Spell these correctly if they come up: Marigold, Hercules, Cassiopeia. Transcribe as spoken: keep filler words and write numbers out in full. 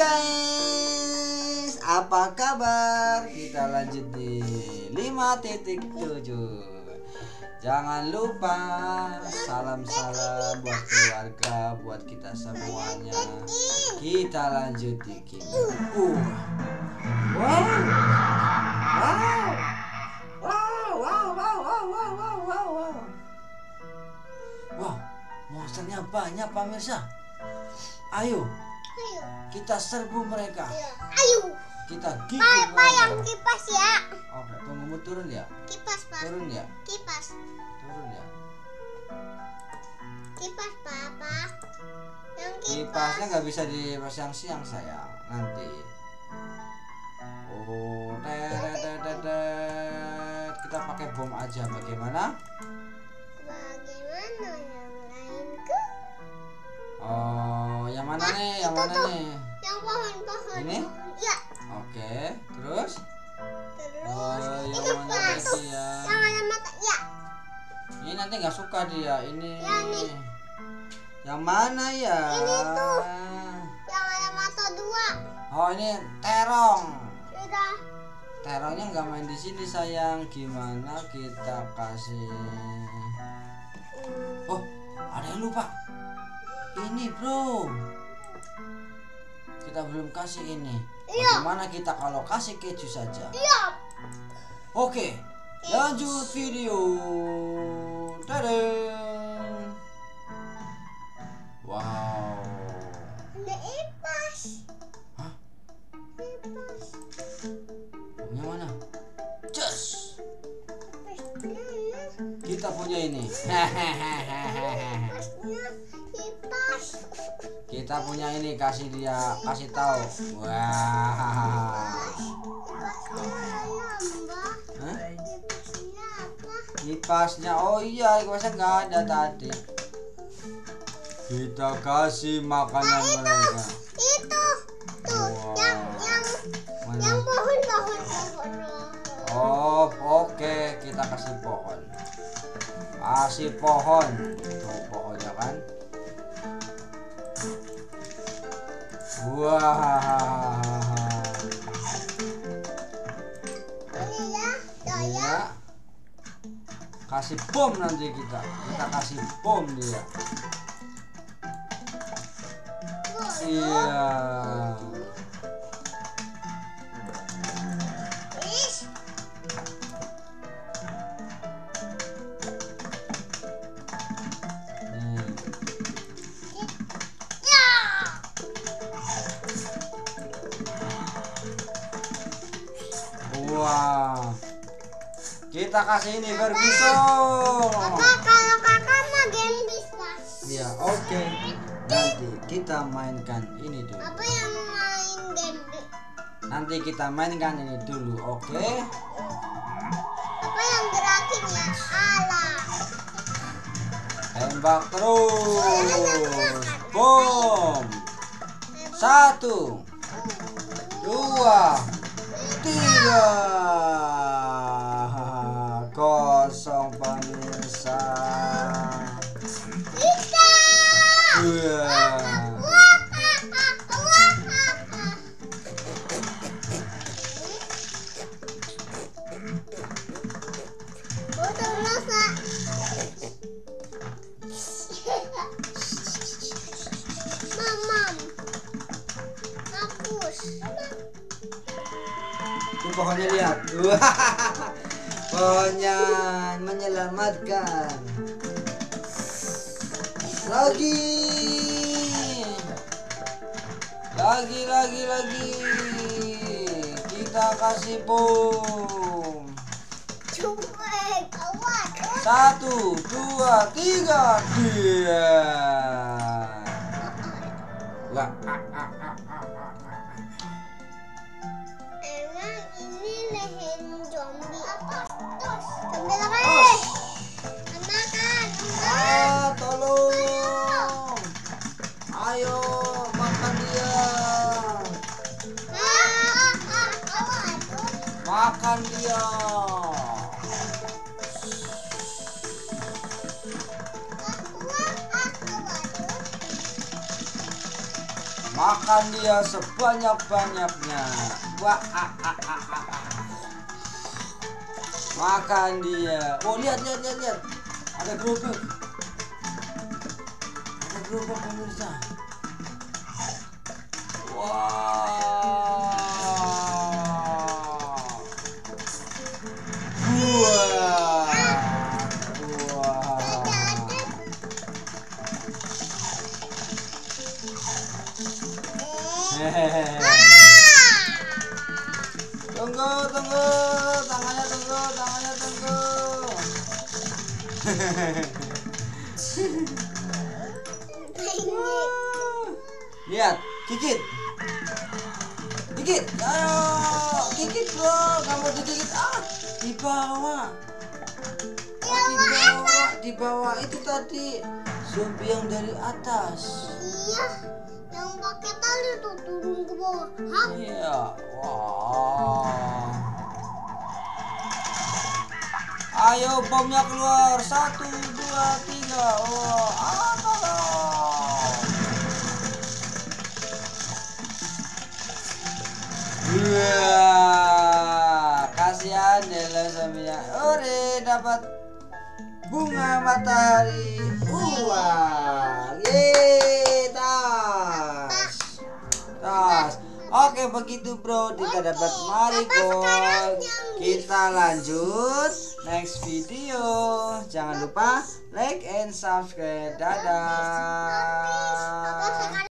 guys, apa kabar? Kita lanjut di lima titik tujuh. Jangan lupa salam-salam buat keluarga, buat kita semuanya. Kita lanjut di kini. Uh. Wow. Wow. Wow, wow, wow, wow, wow, wow, wow, wow. Wow, monsternya banyak pemirsa. Ayo, ayo kita serbu mereka. Ayo kita gigit mereka. Bayang kipas ya. Oke, tunggu turun ya. Kipas pak. Turun ya. Kipas. Turun ya. Kipas papa. Yang kipas. Kipasnya nggak bisa dilepas yang siang sayang. Nanti. Oh, dadadadadad. Kita pakai bom aja. Bagaimana? Bagaimana yang lainku? Oh, yang mana nih? Yang mana nih? Yang pohon-pohon. Ini? Iya. Oke, terus? Terus. Oh, yang mana lagi ya? Yang mana mata? Ya. Ini nanti nggak suka dia. Ini. Yang mana ya? Ini tuh. Yang ada mata dua. Oh, ini terong. Sudah. Terongnya nggak main di sini sayang. Gimana kita kasih? Oh, ada yang lupa. Ini bro, kita belum kasih ini. Iya. Bagaimana kita kalau kasih keju saja? Iya. Oke, lanjut video. Tadang. Wow. Ada kipas. Hah? Kipas. Punya mana? Just. Kita punya ini. Kita punya ini, kasih dia, kasih tahu. Wah. Hah? Kipasnya, oh iya, kipasnya nggak ada tadi. Kita kasih makanan nah, mereka. Itu, tuh, wow. yang yang Mana? yang pohon pohon pohon. Oh, oke, okay. Kita kasih pohon. Kasih pohon, tuh pohonnya kan. Wah. Wow. Ya. Kasih bom nanti kita. Kita kasih bom dia. Iya. Wow. Kita kasih ini Ferguson. Kakak, kalau kakak mau game bisa. Iya, oke. Okay. Nanti kita mainkan ini dulu. Apa yang main game? Nanti kita mainkan ini dulu, oke? Okay? Apa yang gerakin ya? Allah. Tembak terus. Boom. Satu, dua, tiga, kosong pemirsa. Bisa. Iya. Mamam, hapus. Tuh pohonnya lihat. Pohonnya menyelamatkan. Lagi. Lagi lagi lagi. Kita kasih bom. Satu, dua, tiga. Dia. Wah. Makan dia. makan dia sebanyak-banyaknya. Wah, ah, ah, ah, ah. Makan dia. Oh, lihat, lihat, lihat, lihat. Ada kerupuk. Ada kerupuk, pemirsa. Wah. Tunggu, tunggu, tangannya tunggu, tangannya tunggu. Lihat, gigit, gigit, ayo, gigit bro, kamu digigit ah, di bawah, oh, di bawah, di bawah itu tadi zombie yang dari atas. Iya. Yang pakai tali tuh turun ke bawah. Hah? Iya. Wah. Ayo bomnya keluar. Satu, dua, tiga. Wah. Apa loh? Wah. Kasihan Dela sambilnya. Ore dapat bunga matahari. Wah. Yeay. Tas. Oke, begitu bro, kita dapat marigold. Kita lanjut next video. Jangan lupa like and subscribe. Dadah.